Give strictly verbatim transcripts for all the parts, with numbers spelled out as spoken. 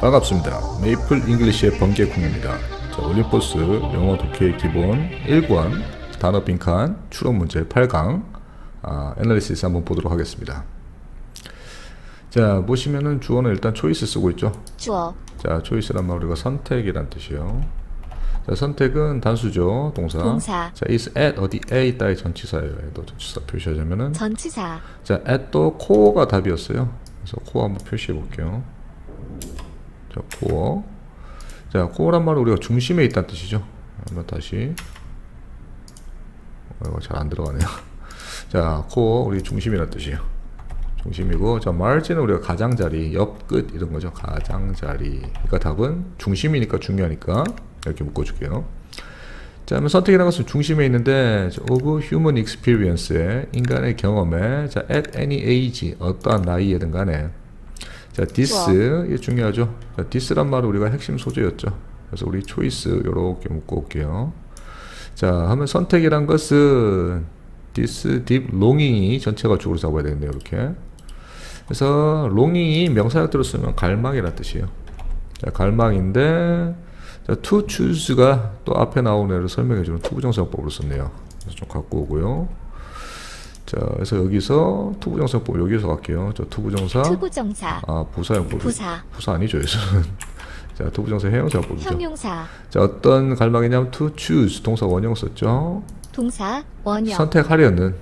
반갑습니다. 메이플 잉글리시의 번개콩입니다. 자, 올림포스 영어 독해의 기본 일 권 단어 빈칸 추론 문제 팔 강 아, 애널리시스 한번 보도록 하겠습니다. 자, 보시면은 주어는 일단 초이스 쓰고 있죠. 주어. 자, 초이스란 말 우리가 선택이란 뜻이요. 자, 선택은 단수죠. 동사. 동사. 자, is at 어디 a 따위 전치사예요. 얘도 전치사 표시하자면은 전치사. 자, at도 코어가 답이었어요. 그래서 코어 한번 표시해 볼게요. 자, 코어. 자, 코어란 말은 우리가 중심에 있다는 뜻이죠. 한번 다시. 어, 이거 잘 안 들어가네요. 자, 코어 우리 중심이란 뜻이에요. 중심이고, 자, margin은 우리가 가장자리, 옆끝 이런 거죠. 가장자리. 그러니까 답은 중심이니까 중요하니까 이렇게 묶어줄게요. 자, 그러면 선택이라는 것은 중심에 있는데 of human experience에 인간의 경험에 자, at any age 어떠한 나이에든 간에 자, this 이게 중요하죠. 자, this란 말은 우리가 핵심 소재였죠. 그래서 우리 choice 요렇게 묶어올게요. 자, 하면 선택이란 것은 this deep longing이 전체가 주어로 잡아야 되겠네요. 이렇게. 그래서 longing이 명사역대로 쓰면 갈망이란 뜻이에요. 자, 갈망인데 자, to choose가 또 앞에 나오는 애를 설명해주는 투부정사용법으로 썼네요. 그래서 좀 갖고 오고요. 자, 그래서 여기서 투부정사용법 여기서 갈게요. 저 투부정사, 투부정사. 아, 부사용법. 부사. 부사 아니죠, 여기서는. 자, 투부정사 형용사용법이죠. 형용사. 자, 어떤 갈망이냐면 to choose 동사 원형 썼죠. 동사 원형. 선택하려는.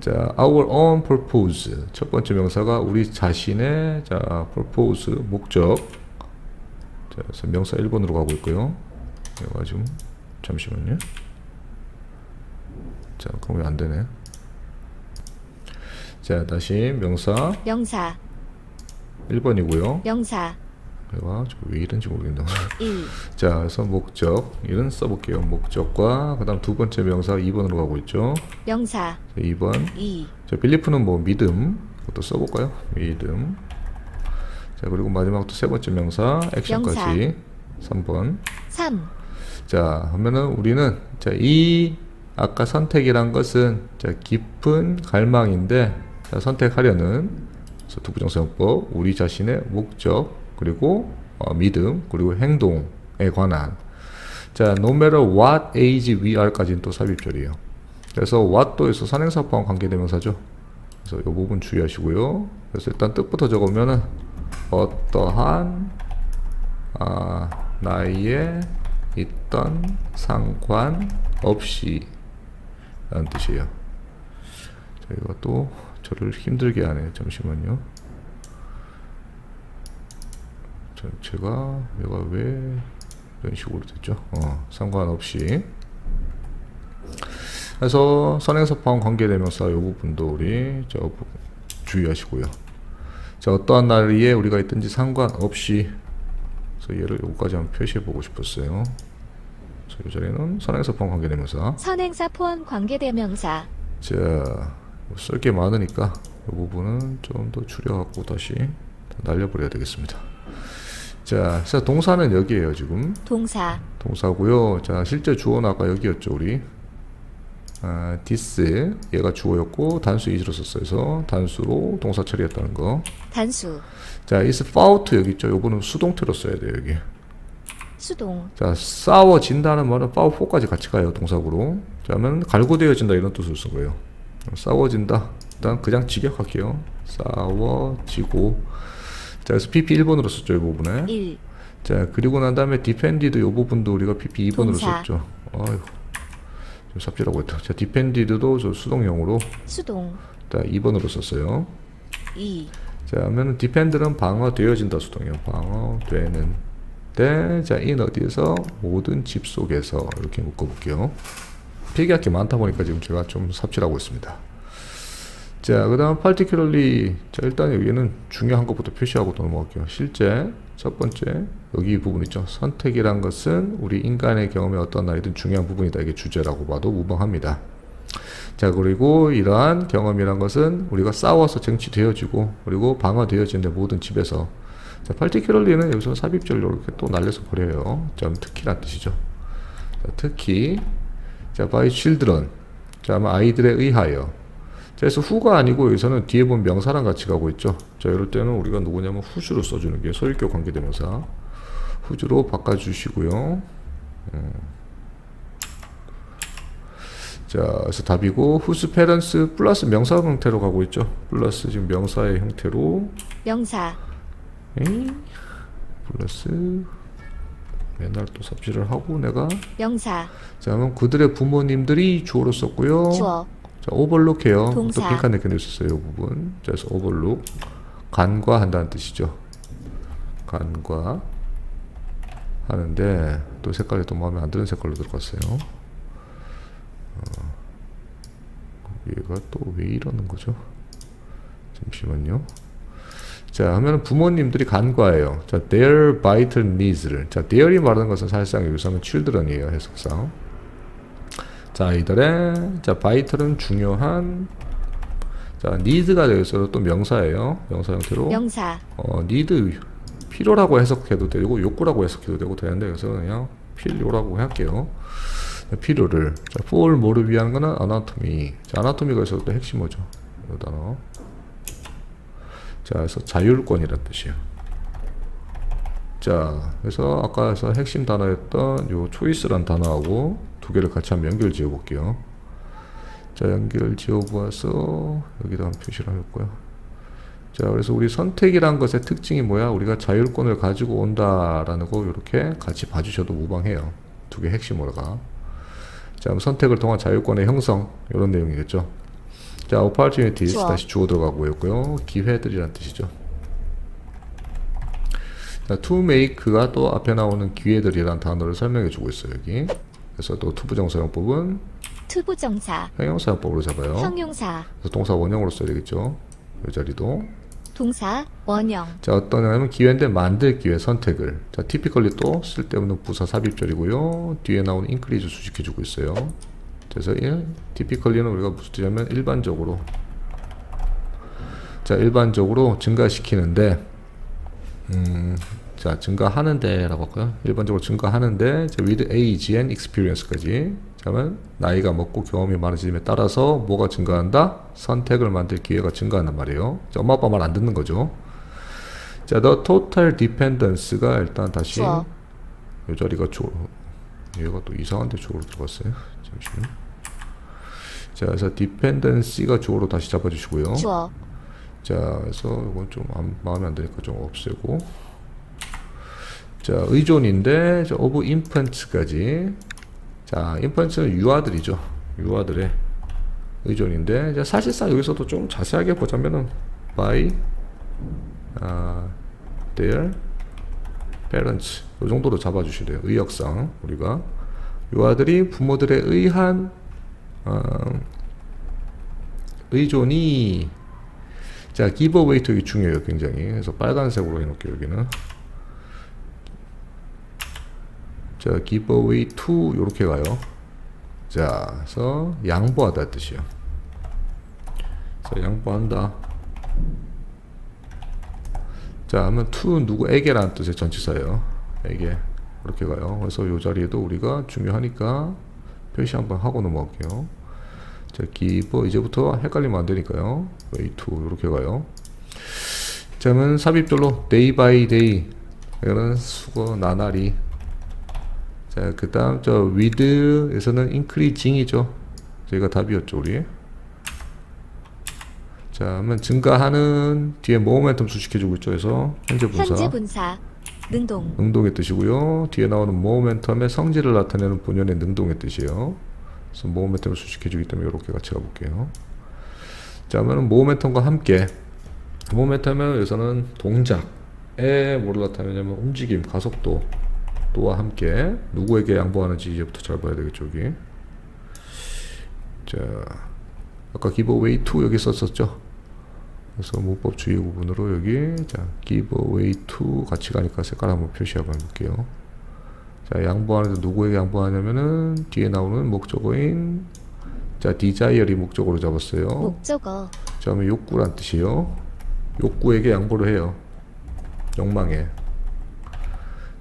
자, our own purpose 첫 번째 명사가 우리 자신의 자, purpose 목적. 자, 그래서 명사 일 번으로 가고 있고요. 내가 지금 잠시만요. 자, 그럼 왜 안 되네? 자, 다시 명사. 명사. 일 번이고요. 명사. 내가 왜 이런지 모르겠네요. 자, 그래서 목적. 이런 써볼게요. 목적과 그다음 두 번째 명사 이 번으로 가고 있죠. 명사. 자, 이 번. 이. 자, belief는 뭐 믿음. 그것도 써볼까요? 믿음. 자, 그리고 마지막 또 세 번째 명사 액션까지 명사. 삼 번. 삼. 자, 그러면은 우리는 자, 이 아까 선택이란 것은 자, 깊은 갈망인데 자, 선택하려는 그래서 투부정사용법 우리 자신의 목적 그리고 어, 믿음 그리고 행동에 관한 자, no matter what age we are 까지는 또 삽입절이에요. 그래서 what도에서 산행사 포함 관계대명사죠. 그래서 이 부분 주의하시고요. 그래서 일단 뜻부터 적으면은 어떠한 아, 나이에 있던 상관없이 라는 뜻이에요. 자, 이거 또 저를 힘들게 하네요. 잠시만요. 자, 제가 내가 왜 이런 식으로 됐죠? 어, 상관없이. 그래서 선행사 포함 관계대명사 이 부분도 우리 저 주의하시고요. 자, 어떠한 날에 우리가 있든지 상관없이. 그래서 얘를 여기까지 한번 표시해 보고 싶었어요. 그래서 이 자리는 선행사 포함 관계대명사. 선행사 포함 관계대명사. 자, 뭐 쓸 게 많으니까 이 부분은 좀 더 줄여갖고 다시 날려버려야 되겠습니다. 자, 그래서 동사는 여기에요 지금. 동사. 동사고요. 자, 실제 주어는 아까 여기였죠 우리. 아, this 얘가 주어였고 단수 is로 썼어요. 그래서 단수로 동사 처리했다는 거. 단수. 자, is fought 여기 있죠. 요거는 수동태로 써야 돼요 여기. 수동. 자, 싸워진다는 말은 fout까지 같이 가요 동사구로. 자, 그러면 갈구되어진다 이런 뜻을 쓴 거예요. 싸워진다. 일단 그냥 직역할게요. 싸워지고. 자, 그래서 pp 일 번으로 썼죠 이 부분에. 일. 자, 그리고 난 다음에 defended 요 부분도 우리가 pp 이 번으로 동사. 썼죠. 아이고. 좀 삽질하고 있다. 자, 디펜디드도 저 수동형으로. 수동. 자, 이 번으로 썼어요. 이. 자, 하면은 디펜드는 방어되어진다 수동형. 방어되는데, 자, 인 어디에서 모든 집 속에서 이렇게 묶어볼게요. 필기할 게 많다 보니까 지금 제가 좀 삽질하고 있습니다. 자, 그다음 particularly. 자, 일단 여기는 중요한 것부터 표시하고 넘어갈게요. 실제 첫 번째 여기 부분 있죠. 선택이란 것은 우리 인간의 경험에 어떤 나이든 중요한 부분이다. 이게 주제라고 봐도 무방합니다. 자, 그리고 이러한 경험이란 것은 우리가 싸워서 쟁취되어지고 그리고 방어되어지는데 모든 집에서. 자, particularly는 여기서 삽입절 이렇게 또 날려서 버려요. 자, 특히란 뜻이죠. 자, 특히 자, by children 자, 아마 아이들에 의하여. 자, 그래서 후가 아니고 여기서는 뒤에 보면 명사랑 같이 가고 있죠. 자, 이럴 때는 우리가 누구냐면 후주로 써주는 게 소유격 관계대명사. 후주로 바꿔주시고요. 음. 자, 그래서 답이고 whose parents 플러스 명사 형태로 가고 있죠. 플러스 지금 명사의 형태로 명사 에이? 플러스 맨날 또 삽질을 하고 내가 명사. 자, 그럼 그들의 부모님들이 주어로 썼고요. 주어. 자, 오버룩해요. 동사. 또 빈칸에 껴냈었어요, 이 부분. 자, 그래서 오버룩 간과한다는 뜻이죠. 간과 하는데 또 색깔이 또 마음에 안 드는 색깔로 들어갔어요. 얘가 또 왜 이러는 거죠? 잠시만요. 자, 하면 부모님들이 간과해요. 자, their vital needs를. 자, their이 말하는 것은 사실상 여기서는 children이에요, 해석상. 자, 이들의, 자, vital은 중요한, 자, needs가 여기서 또 명사예요. 명사 형태로. 명사. 어, need, 필요라고 해석해도 되고, 욕구라고 해석해도 되고, 되는데, 그래서 그냥 필요라고 할게요. 필요를. 자, for 뭐를 위한 거는 anatomy. 자, anatomy가 여기서 또 핵심어죠. 이 단어. 자, 그래서 자율권이란 뜻이에요. 자, 그래서 아까 해서 핵심 단어였던 요 choice란 단어하고 두 개를 같이 한번 연결 지어 볼게요. 자, 연결 지어 보아서 여기다 한 표시를 할 거야. 자, 그래서 우리 선택이란 것의 특징이 뭐야? 우리가 자율권을 가지고 온다라는 거 요렇게 같이 봐주셔도 무방해요. 두 개 핵심어가. 자, 선택을 통한 자율권의 형성, 이런 내용이겠죠. 자, opportunities, 주어. 다시 주어 들어가고 있고요. 기회들이란 뜻이죠. 자, to make가 또 앞에 나오는 기회들이란 단어를 설명해 주고 있어요, 여기. 그래서 또 투부정사 형법은 투부정사 형용사 형법으로 잡아요. 형용사. 그래서 동사 원형으로 써야 되겠죠. 이 자리도 동사 원형. 자, 어떤 거냐면 기회인데 만들 기회, 선택을. 자, typically 또 쓸데없는 부사 삽입절이고요. 뒤에 나오는 increase 수식해주고 있어요. 그래서 예, typically는 우리가 무슨 뜻이냐면 일반적으로. 자, 일반적으로 증가시키는데, 음, 자, 증가하는데라고 할까요? 일반적으로 증가하는데, 자, with age and experience까지. 자면 나이가 먹고 경험이 많아짐에 따라서 뭐가 증가한다? 선택을 만들 기회가 증가한단 말이에요. 자, 엄마 아빠 말 안 듣는 거죠. 자, the total dependence가 일단 다시 주어. 이 자리가 조, 얘가 또 이상한데 조로 들어갔어요. 잠시만요. 자, 그래서 dependency가 조로 다시 잡아주시고요. 주어. 자, 그래서 이건 좀 안, 마음에 안 드니까 좀 없애고. 자, 의존인데 자, of infants까지. 자, 인펀츠는 유아들이죠. 유아들의 의존인데, 자, 사실상 여기서도 좀 자세하게 보자면은 by 아, their parents 이 정도로 잡아주시래요. 의역상 우리가 유아들이 부모들에 의한 어, 의존이. 자, give away to 중요해요, 굉장히. 그래서 빨간색으로 해놓을게요, 여기는. 자, give away to 요렇게 가요. 자, 그래서 양보하다 뜻이에요. 자, 양보한다. 자, 하면 to 누구에게라는 뜻의 전치사예요. 에게 이렇게 가요. 그래서 요 자리에도 우리가 중요하니까 표시 한번 하고 넘어갈게요. 자, give 이제부터 헷갈리면 안 되니까요. way to 요렇게 가요. 자, 하면 삽입절로 day by day 이거는 수거 나날이. 자, 그 다음 저 with 에서는 increasing이죠. 저희가 답이었죠, 우리. 자, 그러면 증가하는 뒤에 모멘텀 수식해주고 있죠. 그래서 현재 분사, 현재 분사 능동, 능동의 뜻이고요. 뒤에 나오는 모멘텀의 성질을 나타내는 본연의 능동의 뜻이에요. 그래서 모멘텀을 수식해주기 때문에 이렇게 같이 가볼게요. 자, 그러면 모멘텀과 함께, 모멘텀은 여기서는 동작에 뭐를 나타내냐면 움직임, 가속도 또와 함께 누구에게 양보하는지 이제부터 잘 봐야 되겠죠, 여기. 자, 아까 give away to 여기 썼었죠. 그래서 문법 주의 부분으로 여기 자 give away to 같이 가니까 색깔 한번 표시하고 해볼게요. 자, 양보하는데 누구에게 양보하냐면은 뒤에 나오는 목적어인 자 desire이 목적어로 잡았어요. 목적어. 자, 그러면 욕구란 뜻이에요. 욕구에게 양보를 해요. 욕망에.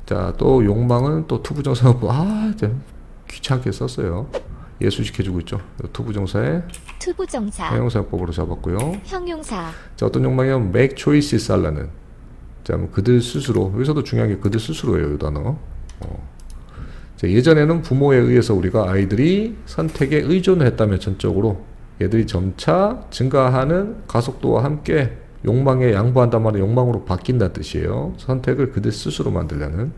자, 또 욕망은 또 투부정사고, 아, 귀찮게 썼어요. 예수시켜주고 있죠. 투부정사의 투부정사 형용사법으로 잡았고요. 형용사. 자, 어떤 욕망이냐면 make choices 하라는, 자, 그들 스스로, 여기서도 중요한 게 그들 스스로예요, 이 단어. 어. 자, 예전에는 부모에 의해서 우리가 아이들이 선택에 의존했다면 전적으로 얘들이 점차 증가하는 가속도와 함께 욕망에 양보한단 말은 욕망으로 바뀐다는 뜻이에요. 선택을 그들 스스로 만들려는.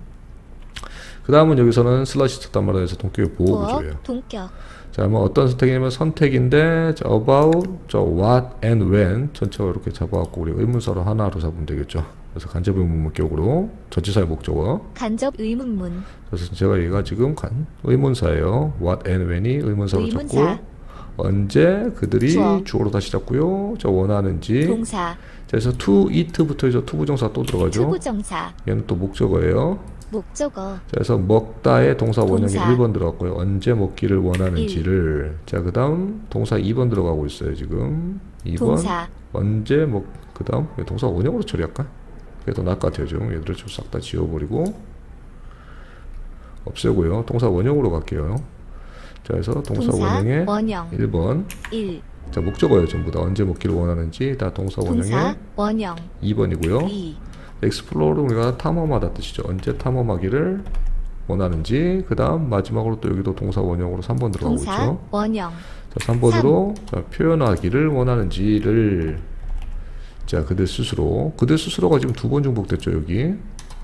그 다음은 여기서는 슬러시 썼단 말은 해서 동격의 보호구조예요. 동격. 자, 뭐 어떤 선택이냐면 선택인데 저 about, 저 what and when 전체가 이렇게 잡아갖고 우리 의문사로 하나로 잡으면 되겠죠. 그래서 간접 의문문 격으로 전치사의 목적어. 간접 의문문. 그래서 제가 얘가 지금 간 의문사예요. what and when이 의문사로 의문사. 잡고 언제 그들이 주어. 주어로 다시 잡고요. 저 원하는지. 동사. 자, 그래서 to eat부터 해서 to 부정사 또 들어가죠. to 부정사. 얘는 또 목적어예요. 목적어. 자, 그래서 먹다의 동사 원형이 일 번 들어갔고요. 언제 먹기를 원하는지를. 일. 자, 그 다음 동사 이 번 들어가고 있어요. 지금 이 번 동사. 언제 먹, 그 다음 동사 원형으로 처리할까? 그게 더 나을 것 같아요. 지금 얘들을 좀 싹 다 지워버리고 없애고요. 동사 원형으로 갈게요. 자, 그래서 동사, 동사 원형의 원형. 일 번 일. 자, 목적어예요. 전부 다 언제 먹기를 원하는지 다 동사, 동사 원형의 원형. 이 번이고요 이. explore는 우리가 탐험하다 뜻이죠. 언제 탐험하기를 원하는지. 그 다음 마지막으로 또 여기도 동사 원형으로 삼 번 들어가고 동사 있죠. 원형. 자, 삼 번으로 삼. 자, 표현하기를 원하는지를. 자, 그들 스스로. 그들 스스로가 지금 두 번 중복됐죠. 여기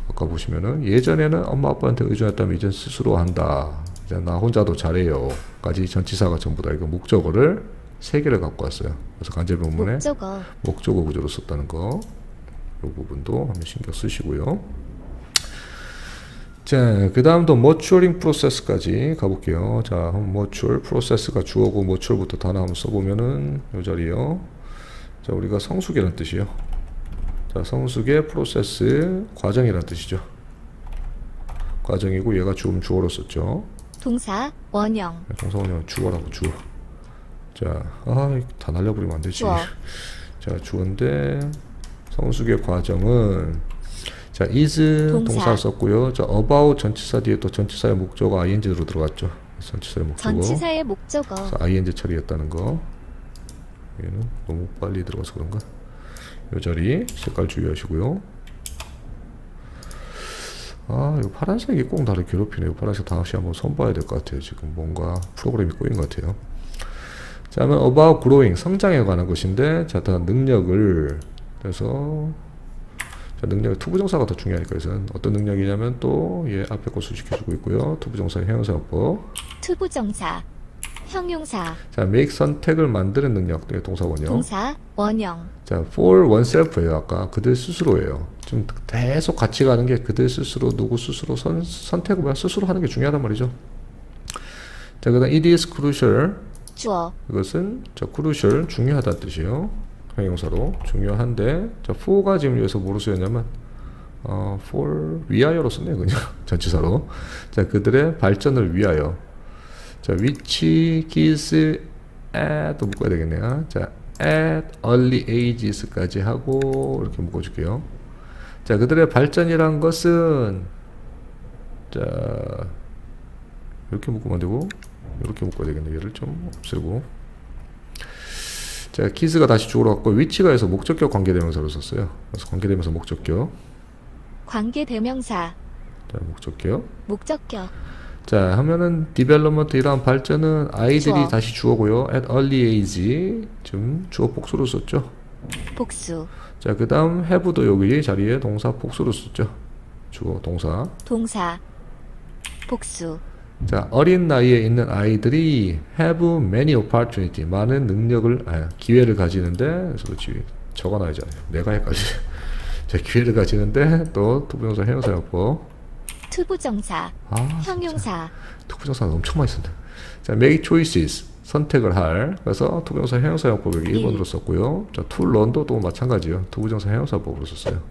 아까 보시면은 예전에는 엄마 아빠한테 의존했다면 이젠 스스로 한다. 이제 나 혼자도 잘해요 까지 전치사가 전부 다 이거 목적어를 세 개를 갖고 왔어요. 그래서 간접 의문문에 목적어. 목적어 구조로 썼다는 거, 이 부분도 한번 신경 쓰시고요. 자, 그 다음 또 머추어링 프로세스까지 가볼게요. 자, 머추어 프로세스가 주어고 머추어부터 단어 한번 써보면은 이 자리요. 자, 우리가 성숙이란 뜻이요. 자, 성숙의 프로세스 과정이란 뜻이죠. 과정이고 얘가 주음 주어로 썼죠. 동사 원형. 동사 원형 주어라고 주어. 자, 아, 다 날려버리면 안 되지. 주어. 자, 주어인데. 성숙의 과정은 자 is 동사, 동사 썼고요. 자 about 전치사 뒤에 또 전치사의 목적어 ing로 들어갔죠. 전치사의 목적어. 전치사의 목적어. ing 처리였다는 거. 얘는 너무 빨리 들어가서 그런가? 이 자리 색깔 주의하시고요. 아, 이 파란색이 꼭 나를 괴롭히네요. 파란색 다시 한번 손봐야 될 것 같아요. 지금 뭔가 프로그램이 꼬인 것 같아요. 자, 그러면 about growing 성장에 관한 것인데 자, 다 능력을 그래서 자, 능력의 투부정사가 더 중요하니까 이것은 어떤 능력이냐면 또 얘 앞에 거 수식해주고 있고요. 투부정사의 형용사법. 투부정사 형용사. 자, make 선택을 만드는 능력 동사 원형. 동사 원형. 자, for oneself예요. 아까 그들 스스로예요. 지금 계속 같이 가는 게 그들 스스로 누구 스스로 선, 선택을 스스로 하는 게 중요하단 말이죠. 자, 그다음 it is crucial. 주어. 이것은 자, crucial 중요하다는 뜻이에요. 형용사로 중요한데 자, for가 지금 여기서 뭐로 쓰였냐면 어, for 위하여로 썼네요. 그냥 전치사로. 자, 그들의 발전을 위하여. 자, which kids at 또 묶어야 되겠네요. 자, at early ages까지 하고 이렇게 묶어줄게요. 자, 그들의 발전이란 것은 자, 이렇게 묶으면 안 되고 이렇게 묶어야 되겠네요. 얘를 좀 없애고. 자, 키즈가 다시 주어로 갔고 위치가 해서 목적격 관계대명사로 썼어요. 그래서 관계대명사 목적격. 관계대명사. 자, 목적격. 목적격. 자, 하면은 디벨롭먼트 이러한 발전은 아이들이 주어. 다시 주어고요. at early age 지금 주어 복수로 썼죠. 복수. 자, 그 다음 have도 여기 자리에 동사 복수로 썼죠. 주어 동사. 동사. 복수. 자, 어린 나이에 있는 아이들이 have many opportunity 많은 능력을 아, 기회를 가지는데 그렇지 적어놔야지 내가 헷갈려. 자, 기회를 가지는데 또 투부정사 형용사였고 투부정사 아, 형용사. 투부정사는 엄청 많이 쓴다. 자, make choices 선택을 할. 그래서 투부정사 형용사였고 여기 일 번으로 썼고요. 자, to learn도 또 마찬가지예요. 투부정사 형용사법으로 썼어요.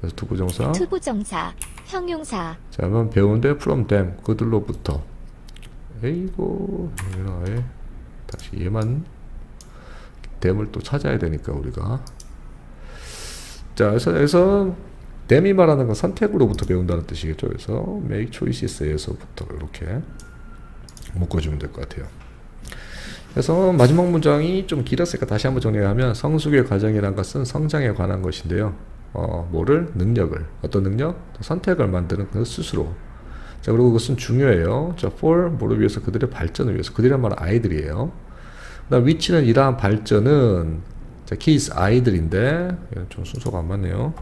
그래서 투부정사. 투부정사. 형용사. 자, 그러면 배운데 from them 그들로부터. 에이고, 얘는 다시 얘만 them을 또 찾아야 되니까 우리가. 자, 그래서, 그래서 them이 말하는 건 선택으로부터 배운다는 뜻이겠죠. 그래서 make choices에서부터 이렇게 묶어주면 될 것 같아요. 그래서 마지막 문장이 좀 길었으니까 다시 한번 정리하면, 성숙의 과정이란 것은 성장에 관한 것인데요, 어, 뭐를? 능력을. 어떤 능력? 선택을 만드는 그 스스로. 자, 그리고 그것은 중요해요. 자, for, 뭐를 위해서? 그들의 발전을 위해서. 그들이란 말은 아이들이에요. 그다음 위치는 이러한 발전은, 자, kids, 아이들인데, 좀 순서가 안 맞네요.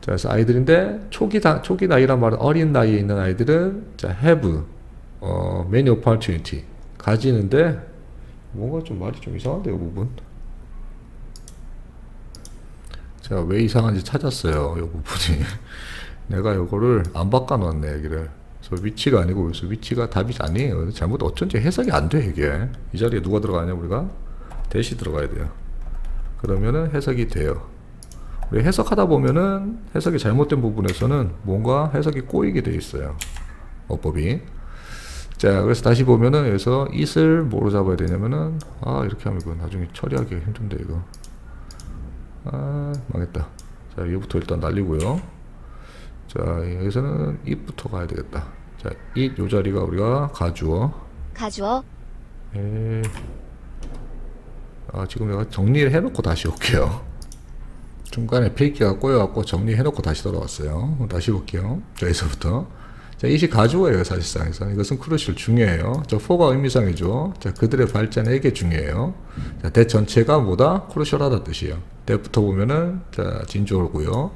자, 그래서 아이들인데, 초기, 다, 초기 나이란 말은 어린 나이에 있는 아이들은, 자, have, 어, many opportunity. 가지는데, 뭔가 좀 말이 좀 이상한데요, 부분. 제가 왜 이상한지 찾았어요, 요 부분이. 내가 요거를 안 바꿔놨네, 얘기를. 그래서 위치가 아니고, 그래서 위치가 답이 아니에요. 잘못, 어쩐지 해석이 안 돼, 이게. 이 자리에 누가 들어가냐, 우리가? 대시 들어가야 돼요. 그러면은 해석이 돼요. 우리 해석하다 보면은, 해석이 잘못된 부분에서는 뭔가 해석이 꼬이게 돼 있어요, 어법이. 자, 그래서 다시 보면은, 여기서 it을 뭐로 잡아야 되냐면은, 아, 이렇게 하면 이거 나중에 처리하기가 힘든데, 이거. 아, 망했다. 자, 여기부터 일단 날리고요. 자, 여기서는 it부터 가야 되겠다. 자, it 요 자리가 우리가 가주어. 가주어. 에. 아, 지금 내가 정리를 해놓고 다시 올게요. 중간에 필기가 꼬여갖고 정리해놓고 다시 돌아왔어요. 다시 볼게요. 자, 여기서부터. 자, it이 가주어예요, 사실상. 그래서 이것은 크루셜, 중요해요. 저 for가 의미상이죠. 자, 그들의 발전에게 중요해요. 자, that 전체가 뭐다? 크루셜하다 뜻이에요. that부터 보면은, 자, 진주어고요.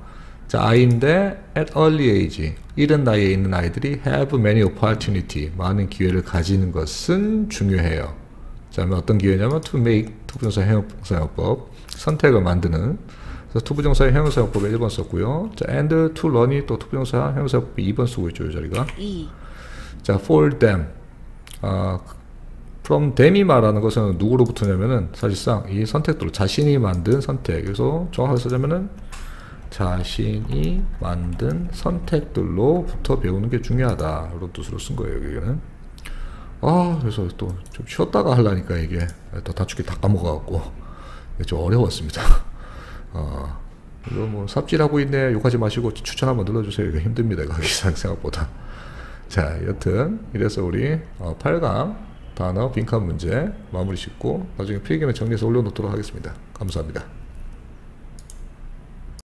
자, 아이인데 at early age, 이른 나이에 있는 아이들이 have many opportunity, 많은 기회를 가지는 것은 중요해요. 자, 어떤 기회냐면 to make, 투부정사 형용사용법, 선택을 만드는. 그래서 투부정사의 형용사용법에 일 번 썼고요. 자, and to learn이 또 투부정사 형용사용법에 이 번 쓰고 있죠, 이 자리가. E. 자, for them, 아, from them이 말하는 것은 누구로부터냐면은, 사실상 이 선택도 자신이 만든 선택. 그래서 정확하게 쓰자면은 자신이 만든 선택들로부터 배우는 게 중요하다, 이런 뜻으로 쓴 거예요, 여기는. 아, 그래서 또 좀 쉬었다가 하려니까 이게 다 다축이 다 까먹어갖고 좀 어려웠습니다. 아, 이거 뭐 삽질하고 있네 욕하지 마시고 추천 한번 눌러주세요. 이거 힘듭니다, 이거 생각보다. 자, 여튼 이래서 우리 팔 강 단어 빈칸 문제 마무리 짓고, 나중에 필기면 정리해서 올려놓도록 하겠습니다. 감사합니다.